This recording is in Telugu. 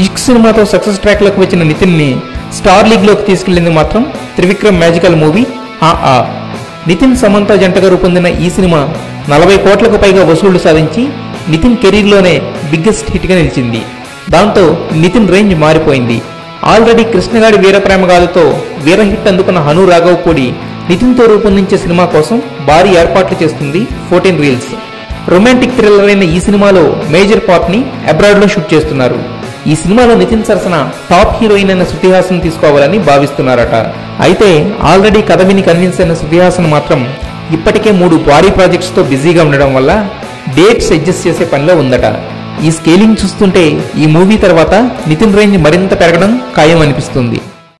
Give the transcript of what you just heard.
హిట్ సినిమాతో సక్సెస్ ట్రాక్ లోకి వచ్చిన నితిన్ ని స్టార్ లీగ్ లోకి తీసుకెళ్లింది మాత్రం త్రివిక్రమ్ మ్యాజికల్ మూవీ ఆ. నితిన్ సమంత జంటగా రూపొందిన ఈ సినిమా 40 కోట్లకు పైగా వసూళ్లు సాధించి నితిన్ కెరీర్ లోనే బిగ్గెస్ట్ హిట్ గా నిలిచింది. దాంతో నితిన్ రేంజ్ మారిపోయింది. ఆల్రెడీ కృష్ణగాడి వీరప్రేమగాథతో వీర హిట్ అందుకున్న హను రాఘవపూడి నితిన్ తో రూపొందించే సినిమా కోసం భారీ ఏర్పాట్లు చేస్తుంది 14 Reels. రొమాంటిక్ థ్రిల్లర్ అయిన ఈ సినిమాలో మేజర్ పార్ట్ ని అబ్రాడ్ లో షూట్ చేస్తున్నారు. ఈ సినిమాలో నితిన్ సరసన టాప్ హీరోయిన్ అయిన శృతి హాసన్ తీసుకోవాలని భావిస్తున్నారట. అయితే ఆల్రెడీ కథ విని కన్విన్స్ అయిన శృతి హాసన్ మాత్రం ఇప్పటికే 3 భారీ ప్రాజెక్ట్స్తో బిజీగా ఉండడం వల్ల డేట్స్ అడ్జస్ట్ చేసే పనిలో ఉందట. ఈ స్కేలింగ్ చూస్తుంటే ఈ మూవీ తర్వాత నితిన్ రేంజ్ మరింత పెరగడం ఖాయం అనిపిస్తుంది.